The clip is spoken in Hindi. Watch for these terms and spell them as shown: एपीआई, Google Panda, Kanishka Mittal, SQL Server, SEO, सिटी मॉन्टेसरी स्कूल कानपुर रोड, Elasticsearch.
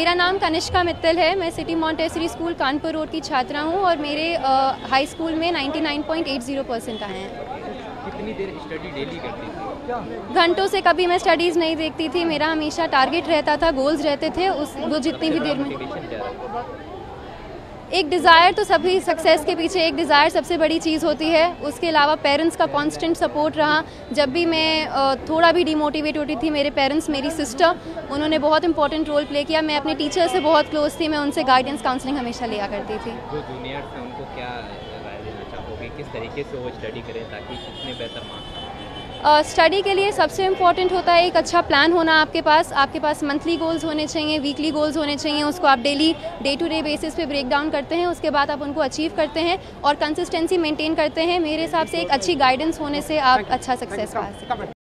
मेरा नाम कनिष्का मित्तल है। मैं सिटी मॉन्टेसरी स्कूल कानपुर रोड की छात्रा हूं और मेरे हाई स्कूल में 99.80% आए हैं। कितनी देर स्टडी डेली करती थी? घंटों से कभी मैं स्टडीज़ नहीं देखती थी। मेरा हमेशा टारगेट रहता था, गोल्स रहते थे। वो जितनी भी देर में एक डिज़ायर, तो सभी सक्सेस के पीछे एक डिज़ायर सबसे बड़ी चीज़ होती है। उसके अलावा पेरेंट्स का कांस्टेंट सपोर्ट रहा। जब भी मैं थोड़ा भी डिमोटिवेट होती थी, मेरे पेरेंट्स, मेरी सिस्टर, उन्होंने बहुत इंपॉर्टेंट रोल प्ले किया। मैं अपने टीचर से बहुत क्लोज थी, मैं उनसे गाइडेंस काउंसलिंग हमेशा लिया करती थी। जो जूनियर थे उनको क्या राय देना चाहोगे, किस तरीके से वो स्टडी करें ताकि कितने बेहतर मार्क्स? स्टडी के लिए सबसे इम्पॉर्टेंट होता है एक अच्छा प्लान होना। आपके पास मंथली गोल्स होने चाहिए, वीकली गोल्स होने चाहिए। उसको आप daily day to day basis पे ब्रेक डाउन करते हैं, उसके बाद आप उनको अचीव करते हैं और कंसिस्टेंसी मेंटेन करते हैं। मेरे हिसाब से एक अच्छी गाइडेंस होने से आप अच्छा सक्सेस पा सकते हैं।